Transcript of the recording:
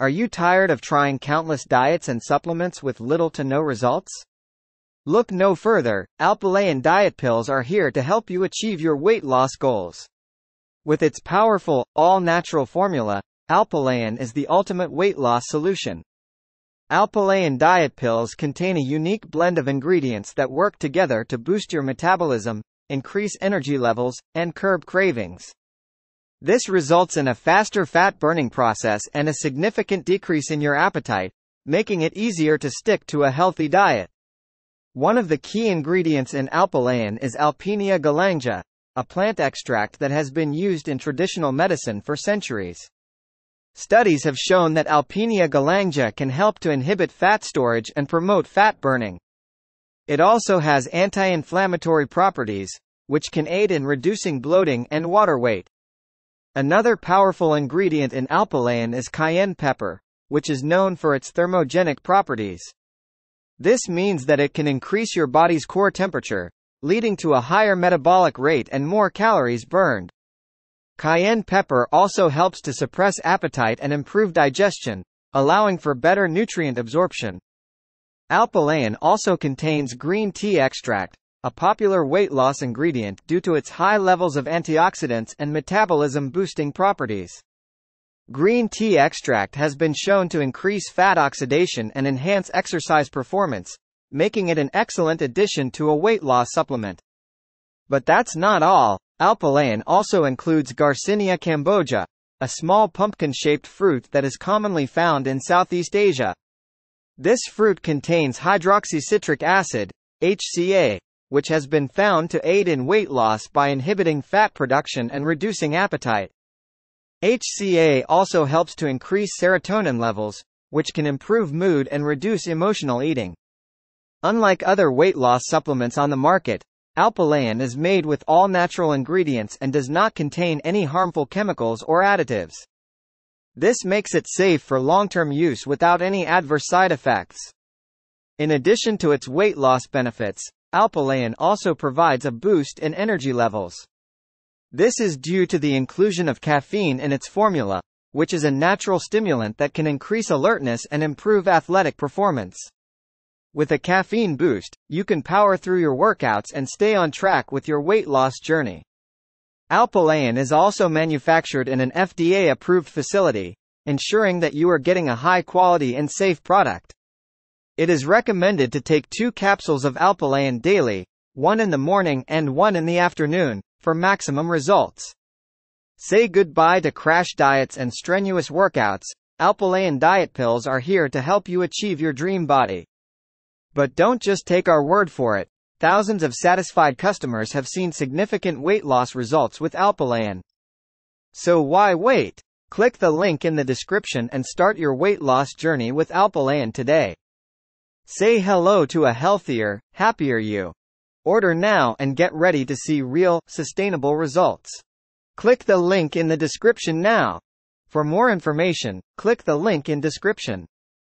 Are you tired of trying countless diets and supplements with little to no results? Look no further, Alpilean diet pills are here to help you achieve your weight loss goals. With its powerful, all-natural formula, Alpilean is the ultimate weight loss solution. Alpilean diet pills contain a unique blend of ingredients that work together to boost your metabolism, increase energy levels, and curb cravings. This results in a faster fat burning process and a significant decrease in your appetite, making it easier to stick to a healthy diet. One of the key ingredients in Alpilean is Alpinia galanga, a plant extract that has been used in traditional medicine for centuries. Studies have shown that Alpinia galanga can help to inhibit fat storage and promote fat burning. It also has anti-inflammatory properties, which can aid in reducing bloating and water weight. Another powerful ingredient in Alpilean is cayenne pepper, which is known for its thermogenic properties. This means that it can increase your body's core temperature, leading to a higher metabolic rate and more calories burned. Cayenne pepper also helps to suppress appetite and improve digestion, allowing for better nutrient absorption. Alpilean also contains green tea extract, a popular weight loss ingredient due to its high levels of antioxidants and metabolism-boosting properties. Green tea extract has been shown to increase fat oxidation and enhance exercise performance, making it an excellent addition to a weight loss supplement. But that's not all. Alpilean also includes Garcinia cambogia, a small pumpkin-shaped fruit that is commonly found in Southeast Asia. This fruit contains hydroxycitric acid, HCA, which has been found to aid in weight loss by inhibiting fat production and reducing appetite. HCA also helps to increase serotonin levels, which can improve mood and reduce emotional eating. Unlike other weight loss supplements on the market, Alpilean is made with all-natural ingredients and does not contain any harmful chemicals or additives. This makes it safe for long-term use without any adverse side effects. In addition to its weight loss benefits, Alpilean also provides a boost in energy levels. This is due to the inclusion of caffeine in its formula, which is a natural stimulant that can increase alertness and improve athletic performance. With a caffeine boost, you can power through your workouts and stay on track with your weight loss journey. Alpilean is also manufactured in an FDA-approved facility, ensuring that you are getting a high-quality and safe product. It is recommended to take 2 capsules of Alpilean daily, one in the morning and one in the afternoon, for maximum results. Say goodbye to crash diets and strenuous workouts. Alpilean diet pills are here to help you achieve your dream body. But don't just take our word for it. Thousands of satisfied customers have seen significant weight loss results with Alpilean. So why wait? Click the link in the description and start your weight loss journey with Alpilean today. Say hello to a healthier, happier you. Order now and get ready to see real, sustainable results. Click the link in the description now. For more information, click the link in description.